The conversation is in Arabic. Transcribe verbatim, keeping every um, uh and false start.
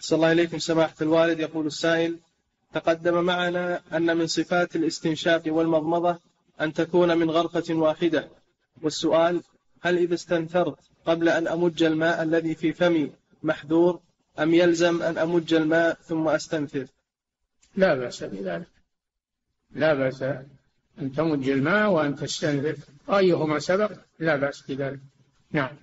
صلى الله عليكم سماحة الوالد. يقول السائل: تقدم معنا أن من صفات الاستنشاق والمضمضة أن تكون من غرفة واحدة، والسؤال: هل إذا استنثرت قبل أن أمج الماء الذي في فمي محذور، أم يلزم أن أمج الماء ثم أستنثر؟ لا بأس بذلك، لا بأس أن تمج الماء وأن تستنثر، أيهما سبق لا بأس بذلك. نعم.